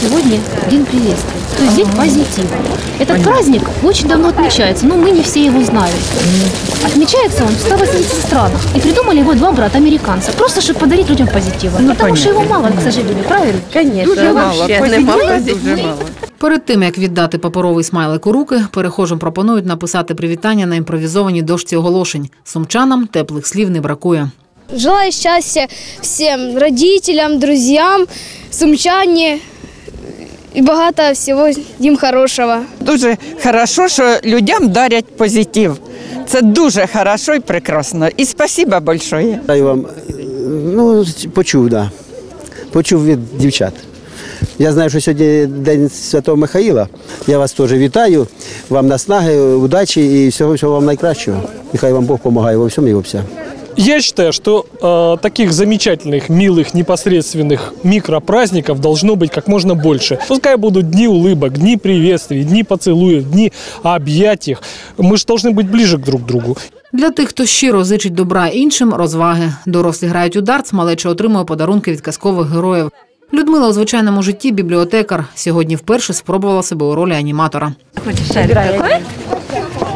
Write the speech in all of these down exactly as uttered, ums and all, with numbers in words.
сегодня день приветствия, то есть день позитива. Этот Понятно. Праздник очень давно отмечается, но мы не все его знаем. Отмечается он в ста восьмидесяти странах, и придумали его два брата-американца, просто чтобы подарить людям позитива. Ну, потому понятно. Что его мало, к сожалению, правильно? Конечно, дуже мало. Позитива, мало. Дуже мало. Перед тим, як віддати паперовий смайлик у руки, перехожим пропонують написати привітання на імпровізованій дошці оголошень. Сумчанам теплих слів не бракує. Желаю счастья всем родителям, друзьям, сумчане и багато всего им хорошего. Дуже хорошо, що людям дарять позитив. Це дуже хорошо і прекрасно. І спасибо большое. Дай вам, ну, почув, да. Почув від дівчат. Я знаю, що сьогодні День Святого Михаїла. Я вас теж вітаю. Вам наснаги, удачі і всього, всього вам найкращого. І хай вам Бог допомагає во всьому і во всьому. Я считаю, что э, таких замечательных, милых, непосредственных микропраздников должно быть как можно больше. Пускай будут дни улыбок, дни приветствий, дни поцелуев, дни объятий. Мы же должны быть ближе друг к другу. Для тих, хто щиро зичить добра іншим, розваги. Дорослі грають у дартс, малеча отримує подарунки від казкових героїв. Людмила у звичайному житті бібліотекар. Сьогодні вперше спробувала себе у ролі аніматора. Хочеш шарик такий?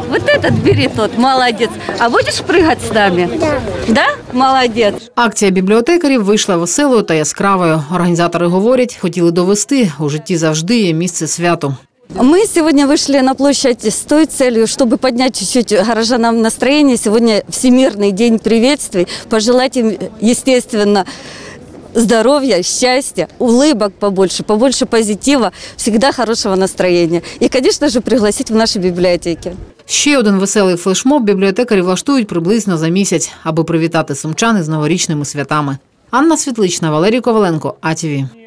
Вот этот бери тот, молодец. А будеш пригати з нами? Да. Да? Молодец. Акція бібліотекарів вийшла веселою та яскравою. Організатори говорять, хотіли довести, у житті завжди є місце святу. Мы сегодня вышли на площадь с той целью, чтобы поднять чуть-чуть горожанам настроение. Сегодня Всемирный день приветствий. Пожелать им, естественно, здоровья, счастья, улыбок побольше, побольше позитива, всегда хорошего настроения. И, конечно же, пригласить в наши библиотеки. Ще один веселий флешмоб бібліотекарі влаштують приблизно за місяць, аби привітати сумчан із новорічними святами. Анна Світлична, Валерій Коваленко, А Т В.